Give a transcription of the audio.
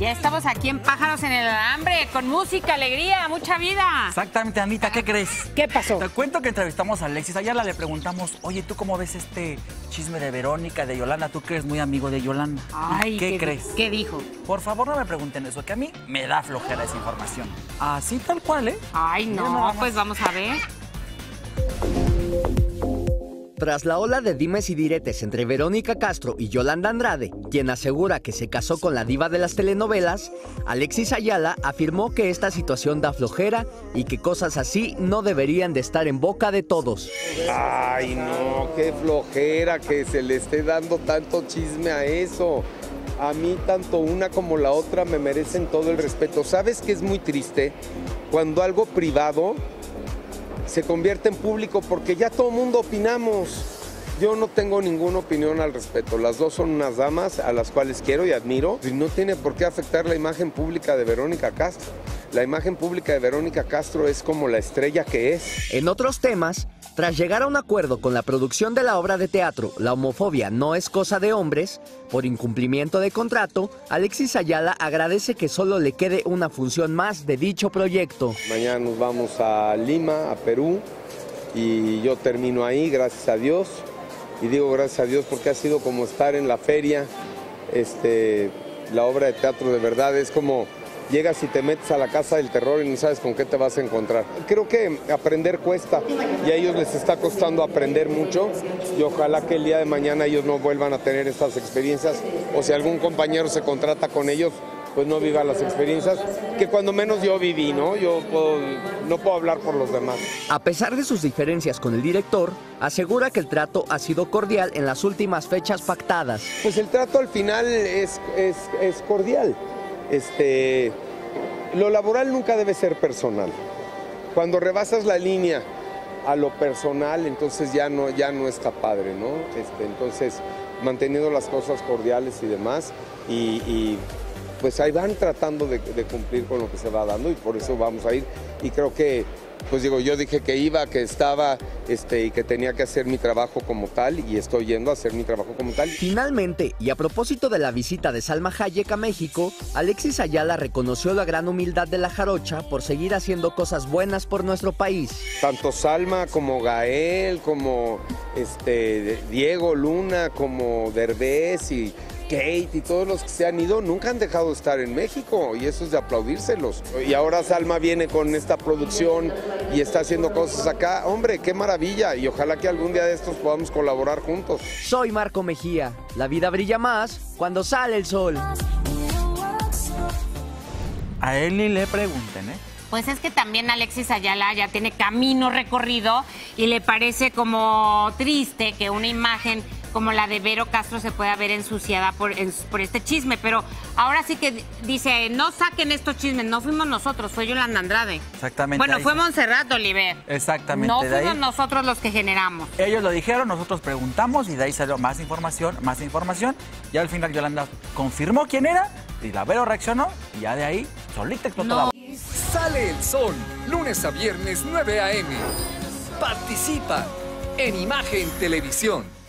Ya estamos aquí en Pájaros en el Alambre, con música, alegría, mucha vida. Exactamente, Anita, ¿qué crees? ¿Qué pasó? Te cuento que entrevistamos a Alexis Ayala, le preguntamos, oye, ¿tú cómo ves este chisme de Verónica, de Yolanda? Tú que eres muy amigo de Yolanda. Ay, ¿qué crees? ¿Qué dijo? Por favor, no me pregunten eso, que a mí me da flojera esa información. Así tal cual, ¿eh? Ay, no, vamos. Pues vamos a ver. Tras la ola de dimes y diretes entre Verónica Castro y Yolanda Andrade, quien asegura que se casó con la diva de las telenovelas, Alexis Ayala afirmó que esta situación da flojera y que cosas así no deberían de estar en boca de todos. Ay, no, qué flojera que se le esté dando tanto chisme a eso. A mí tanto una como la otra me merecen todo el respeto. ¿Sabes qué es muy triste? Cuando algo privado se convierte en público, porque ya todo el mundo opinamos. Yo no tengo ninguna opinión al respecto. Las dos son unas damas a las cuales quiero y admiro. Y no tiene por qué afectar la imagen pública de Verónica Castro. La imagen pública de Verónica Castro es como la estrella que es. En otros temas, tras llegar a un acuerdo con la producción de la obra de teatro La Homofobia No Es Cosa de Hombres, por incumplimiento de contrato, Alexis Ayala agradece que solo le quede una función más de dicho proyecto. Mañana nos vamos a Lima, a Perú, y yo termino ahí, gracias a Dios. Y digo gracias a Dios porque ha sido como estar en la feria. La obra de teatro de verdad es como... llegas y te metes a la casa del terror y no sabes con qué te vas a encontrar. Creo que aprender cuesta y a ellos les está costando aprender mucho, y ojalá que el día de mañana ellos no vuelvan a tener estas experiencias, o si algún compañero se contrata con ellos, pues no viva las experiencias que cuando menos yo viví, ¿no? Yo no puedo hablar por los demás. A pesar de sus diferencias con el director, asegura que el trato ha sido cordial en las últimas fechas pactadas. Pues el trato al final es cordial. Lo laboral nunca debe ser personal. Cuando rebasas la línea a lo personal, entonces ya no está padre, ¿no? Entonces, manteniendo las cosas cordiales y demás, y pues ahí van tratando de cumplir con lo que se va dando, y por eso vamos a ir. Y creo que, pues digo, yo dije que iba, que estaba y que tenía que hacer mi trabajo como tal, y estoy yendo a hacer mi trabajo como tal. Finalmente, y a propósito de la visita de Salma Hayek a México, Alexis Ayala reconoció la gran humildad de la jarocha por seguir haciendo cosas buenas por nuestro país. Tanto Salma como Gael, como Diego Luna, como Derbez y Kate y todos los que se han ido nunca han dejado de estar en México, y eso es de aplaudírselos. Y ahora Salma viene con esta producción y está haciendo cosas acá. Hombre, qué maravilla, y ojalá que algún día de estos podamos colaborar juntos. Soy Marco Mejía. La vida brilla más cuando sale el sol. A él ni le pregunten, ¿eh? Pues es que también Alexis Ayala ya tiene camino recorrido y le parece como triste que una imagen como la de Vero Castro se pueda ver ensuciada por este chisme. Pero ahora sí que dice, no saquen estos chismes, no fuimos nosotros, fue Yolanda Andrade. Exactamente. Bueno, fue Montserrat Oliver. Exactamente. No fuimos nosotros los que generamos. Ellos lo dijeron, nosotros preguntamos y de ahí salió más información. Y al final Yolanda confirmó quién era y la Vero reaccionó y ya de ahí solita explotó la boca. Sale el sol, lunes a viernes 9 a.m. Participa en Imagen Televisión.